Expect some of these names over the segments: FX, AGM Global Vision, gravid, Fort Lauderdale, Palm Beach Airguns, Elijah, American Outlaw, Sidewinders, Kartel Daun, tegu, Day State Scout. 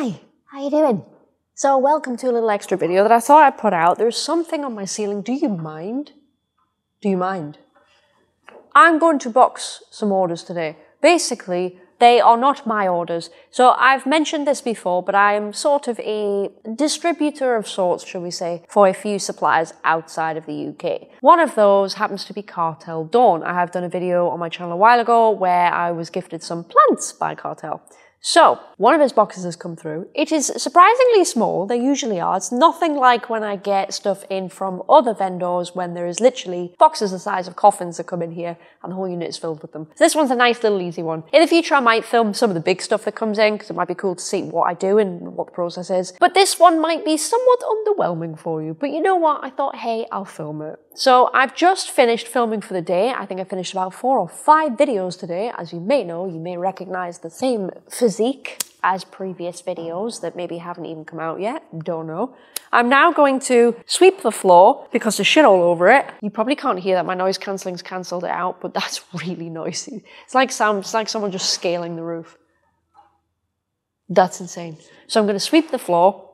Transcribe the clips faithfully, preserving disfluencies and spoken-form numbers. Hi, how you doing? So welcome to a little extra video that I thought I'd put out. There's something on my ceiling. Do you mind? Do you mind? I'm going to box some orders today. Basically, they are not my orders. So I've mentioned this before, but I am sort of a distributor of sorts, shall we say, for a few suppliers outside of the U K. One of those happens to be Kartel Daun. I have done a video on my channel a while ago where I was gifted some plants by Kartel. So, one of his boxes has come through. It is surprisingly small, they usually are. It's nothing like when I get stuff in from other vendors when there is literally boxes the size of coffins that come in here and the whole unit is filled with them. So this one's a nice little easy one. In the future I might film some of the big stuff that comes in because it might be cool to see what I do and what the process is. But this one might be somewhat underwhelming for you. But you know what, I thought, hey, I'll film it. So I've just finished filming for the day. I think I finished about four or five videos today. As you may know, you may recognize the same physique as previous videos that maybe haven't even come out yet. Don't know. I'm now going to sweep the floor because there's shit all over it. You probably can't hear that. My noise cancelling's cancelled it out, but that's really noisy. It's like sound, it's like someone just scaling the roof. That's insane. So I'm going to sweep the floor,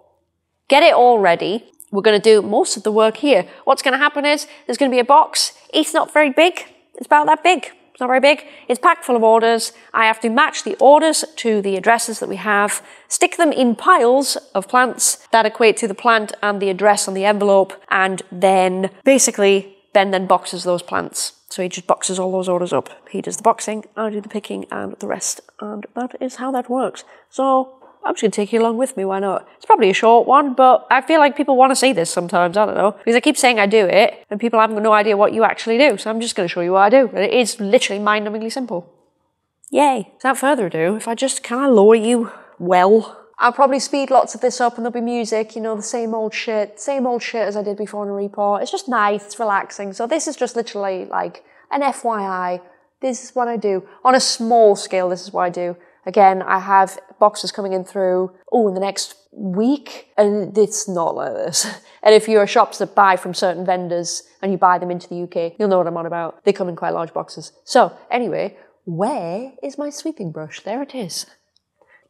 get it all ready. We're going to do most of the work here. What's going to happen is there's going to be a box. It's not very big. It's about that big. It's not very big. It's packed full of orders. I have to match the orders to the addresses that we have, stick them in piles of plants that equate to the plant and the address on the envelope, and then basically Ben then boxes those plants. So he just boxes all those orders up. He does the boxing, I do the picking and the rest, and that is how that works. So I'm just going to take you along with me, why not? It's probably a short one, but I feel like people want to see this sometimes, I don't know. Because I keep saying I do it, and people have no idea what you actually do, so I'm just going to show you what I do. And it is literally mind-numbingly simple. Yay. Without further ado, if I just, can I lure you well? I'll probably speed lots of this up and there'll be music, you know, the same old shit, same old shit as I did before in a report. It's just nice, it's relaxing. So this is just literally like an F Y I. This is what I do. On a small scale, this is what I do. Again, I have boxes coming in through, oh, in the next week, and it's not like this. And if you're shops that buy from certain vendors and you buy them into the U K, you'll know what I'm on about. They come in quite large boxes. So anyway, where is my sweeping brush? There it is.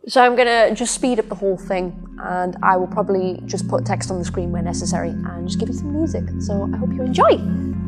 So I'm gonna just speed up the whole thing and I will probably just put text on the screen where necessary and just give you some music. So I hope you enjoy.